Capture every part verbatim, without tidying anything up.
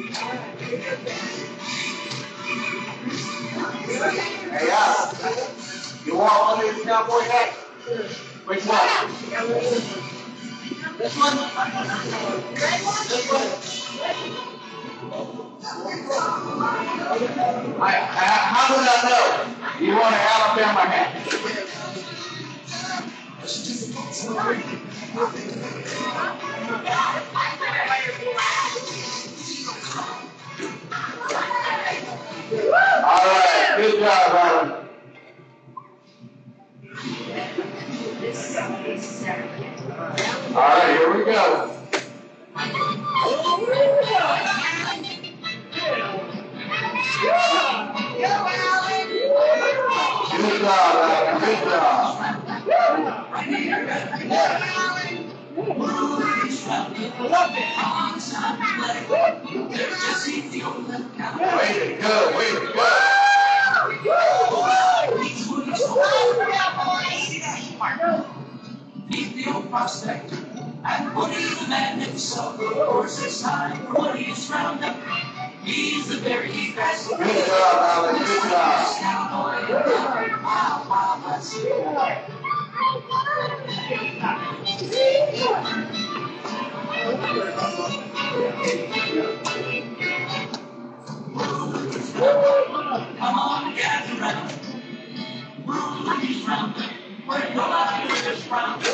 Yeah. You want one of these cowboy hats? Which one? This one? This one? I, I, how did I know you want an Alabama hat? Alright, good job, Alan. Alright, here we go. Good job, Alan. Good job. Way to go, way to go. Prospect and Woody the man himself, the horse's time. Woody's round up, he's the very best. Good job, Alan. Good job. Wow, wow, let's do it. Come on, gather round. Woody's round up. We're going to this round. And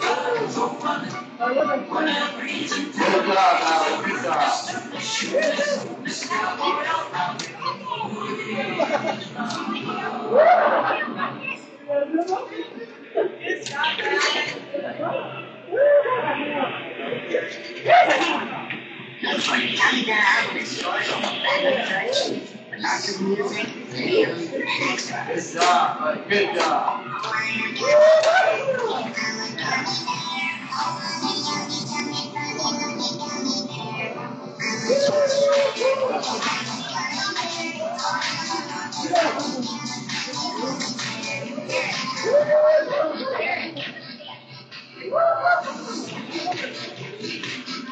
birds are running whenever he's in town. Good job, Alan. Good job. This cowboy out round. It's not bad. Looks like you gotta get out of this noise on the back of the church. Lots of music, videos, and extras. Good job, buddy. Good job.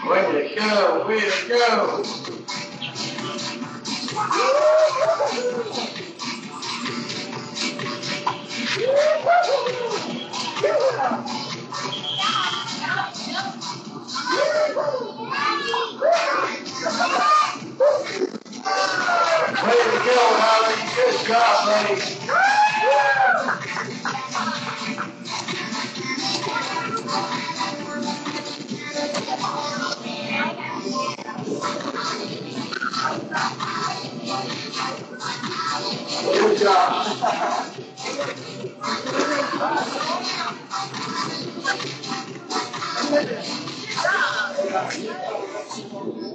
Way to go, way to go. Good job, buddy. Good job.